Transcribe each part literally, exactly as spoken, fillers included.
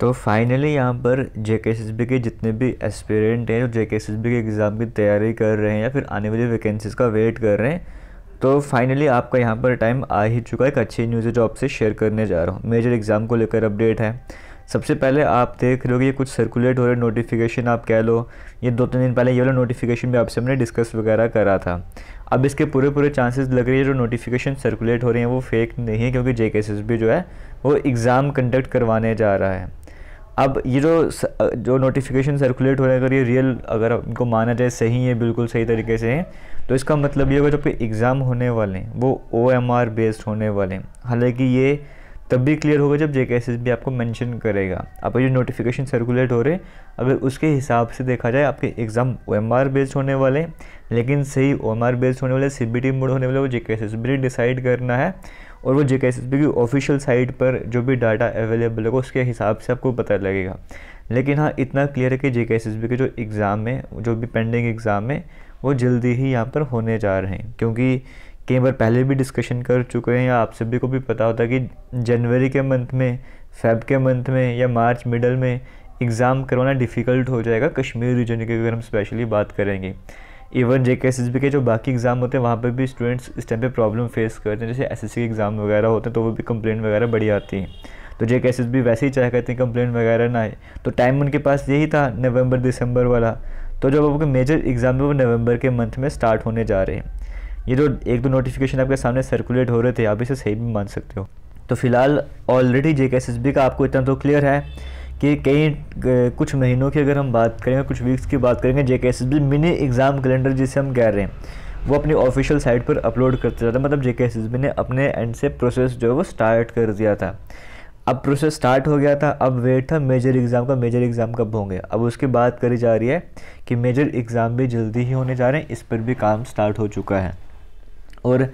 तो फाइनली यहाँ पर जेके एस एस बी के जितने भी एस्पिरेंट हैं जो जेके एस एस बी के एग्ज़ाम की तैयारी कर रहे हैं या फिर आने वाली वैकेंसीज़ का वेट कर रहे हैं, तो फाइनली आपका यहाँ पर टाइम आ ही चुका है। एक अच्छी न्यूज़ है जो आपसे शेयर करने जा रहा हूँ, मेजर एग्ज़ाम को लेकर अपडेट है। सबसे पहले आप देख रहे हो कि कुछ सर्कुलेट हो रहे नोटिफिकेशन, आप कह लो ये दो तीन दिन पहले ये वाला नोटिफिकेशन भी आपसे हमने डिस्कस वगैरह करा था। अब इसके पूरे पूरे चांसेस लग रही है जो नोटिफिकेशन सर्कुलेट हो रहे हैं वो फेक नहीं है, क्योंकि जेके एस एस बी जो है वो एग्ज़ाम कंडक्ट करवाने जा रहा है। अब ये जो जो नोटिफिकेशन सर्कुलेट हो रहे हैं, अगर ये रियल अगर इनको माना जाए सही है, बिल्कुल सही तरीके से हैं, तो इसका मतलब ये होगा जो आपके एग्ज़ाम होने वाले हैं वो ओ एम आर बेस्ड होने वाले हैं। हालांकि ये तब भी क्लियर होगा जब जेके एस एस बी आपको मेंशन करेगा। अब ये नोटिफिकेशन सर्कुलेट हो रहे अगर उसके हिसाब से देखा जाए आपके exam O M R based होने वाले, लेकिन सही ओ एम आर बेस्ड होने वाले सी बी टी मोड होने वाले वो जेके एस एस बी ने डिसाइड करना है, और वो जेके एस एस बी की ऑफिशियल साइट पर जो भी डाटा अवेलेबल होगा उसके हिसाब से आपको पता लगेगा। लेकिन हाँ, इतना क्लियर है कि जेके एस एस बी के जो एग्ज़ाम है, जो भी पेंडिंग एग्ज़ाम है, वो जल्दी ही यहाँ पर होने जा रहे हैं, क्योंकि कई बार पहले भी डिस्कशन कर चुके हैं या आप सभी को भी पता होता है कि जनवरी के मंथ में, फेब के मंथ में या मार्च मिडल में एग्ज़ाम करवाना डिफ़िकल्ट हो जाएगा कश्मीर रीजन की अगर हम स्पेशली बात करेंगे। Even JK S S B के जो बाकी एग्ज़ाम होते हैं वहाँ पर भी स्टूडेंट्स इस टाइम पे प्रॉब्लम फेस करते हैं, जैसे एस एस सी के एग्ज़ाम वगैरह होते हैं तो वो भी कंप्लेंट वगैरह बढ़ी आती है। तो जेके एस एस बी वैसे ही चाहे कहते हैं कंप्लेंट वगैरह ना आए, तो टाइम उनके पास यही था नवंबर दिसंबर वाला, तो जब आपके मेजर एग्ज़ाम वो नवंबर के मंथ में स्टार्ट होने जा रहे हैं। ये जो एक दो नोटिफिकेशन आपके सामने सर्कुलेट हो रहे थे आप इसे सही भी मान सकते हो। तो फिलहाल already JK S S B का आपको इतना तो क्लियर है कि कई कुछ महीनों की अगर हम बात करेंगे, कुछ वीक्स की बात करेंगे, JK S S B mini exam calendar जिसे हम कह रहे हैं वो अपनी ऑफिशियल साइट पर अपलोड करते जाता, मतलब जेके एस एस बी ने अपने एंड से प्रोसेस जो है वो स्टार्ट कर दिया था। अब प्रोसेस स्टार्ट हो गया था, अब वेट था मेजर एग्ज़ाम का, मेजर एग्ज़ाम कब होंगे। अब उसकी बात करी जा रही है कि मेजर एग्ज़ाम भी जल्दी ही होने जा रहे हैं, इस पर भी काम स्टार्ट हो चुका है। और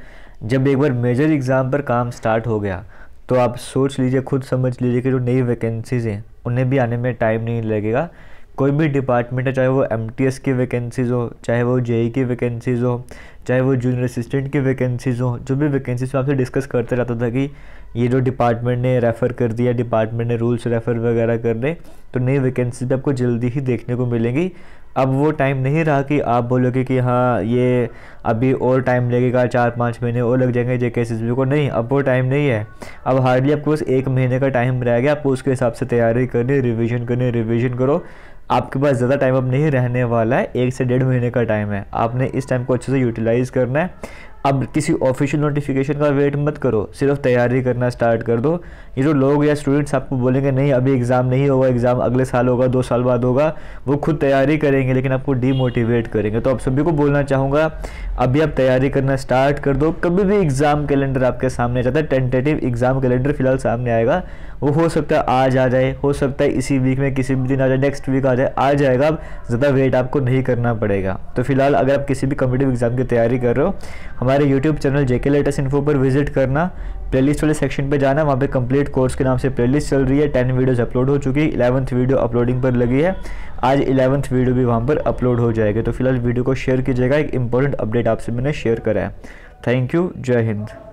जब एक बार मेजर एग्ज़ाम पर काम स्टार्ट हो गया तो आप सोच लीजिए, खुद समझ लीजिए कि जो नई वैकेंसीज़ हैं उन्हें भी आने में टाइम नहीं लगेगा। कोई भी डिपार्टमेंट है, चाहे वो एम टी एस की वैकेंसीज़ हो, चाहे वो जे ई की वैकेंसीज़ हो, चाहे वो जूनियर असिस्टेंट की वैकेंसीज़ हो, जो भी वैकेंसीज़ में आपसे डिस्कस करते रहता था कि ये जो डिपार्टमेंट ने रेफ़र कर दिया, डिपार्टमेंट ने रूल्स रेफ़र वगैरह कर दे, तो नई वैकेंसीज़ आपको जल्दी ही देखने को मिलेंगी। अब वो टाइम नहीं रहा कि आप बोलोगे कि हाँ ये अभी और टाइम लगेगा, चार पाँच महीने और लग जाएंगे जेके एस एस बी को, नहीं, अब वो टाइम नहीं है। अब हार्डली आपको बस एक महीने का टाइम रह गया, आपको उसके हिसाब से तैयारी करनी, रिवीजन करनी, रिवीजन करो। आपके पास ज़्यादा टाइम अब नहीं रहने वाला है, एक से डेढ़ महीने का टाइम है, आपने इस टाइम को अच्छे से यूटिलाइज़ करना है। अब किसी ऑफिशियल नोटिफिकेशन का वेट मत करो, सिर्फ तैयारी करना स्टार्ट कर दो। ये जो लोग या स्टूडेंट्स आपको बोलेंगे नहीं अभी एग्ज़ाम नहीं होगा, एग्ज़ाम अगले साल होगा, दो साल बाद होगा, वो खुद तैयारी करेंगे लेकिन आपको डीमोटिवेट करेंगे। तो आप सभी को बोलना चाहूँगा अभी आप तैयारी करना स्टार्ट कर दो। कभी भी एग्ज़ाम कैलेंडर आपके सामने आ जाता है, टेंटेटिव एग्ज़ाम कैलेंडर फिलहाल सामने आएगा, वो हो सकता है आज आ जाए, हो सकता है इसी वीक में किसी भी दिन आ जाए, नेक्स्ट वीक आ जाए, आ जाएगा। अब ज़्यादा वेट आपको नहीं करना पड़ेगा। तो फिलहाल अगर आप किसी भी कॉम्पिटिटिव एग्ज़ाम की तैयारी कर रहे हो, हमारे YouTube channel JK latest info पर विजिट करना, प्लेलिस्ट वाले सेक्शन पे जाना, वहाँ पे कंप्लीट कोर्स के नाम से प्लेलिस्ट चल रही है। टेन वीडियोस अपलोड हो चुकी है, इलेवंथ वीडियो अपलोडिंग पर लगी है, आज इलेवंथ वीडियो भी वहाँ पर अपलोड हो जाएगी। तो फिलहाल वीडियो को शेयर कीजिएगा, एक इंपॉर्टेंट अपडेट आपसे मैंने शेयर करा है। थैंक यू, जय हिंद।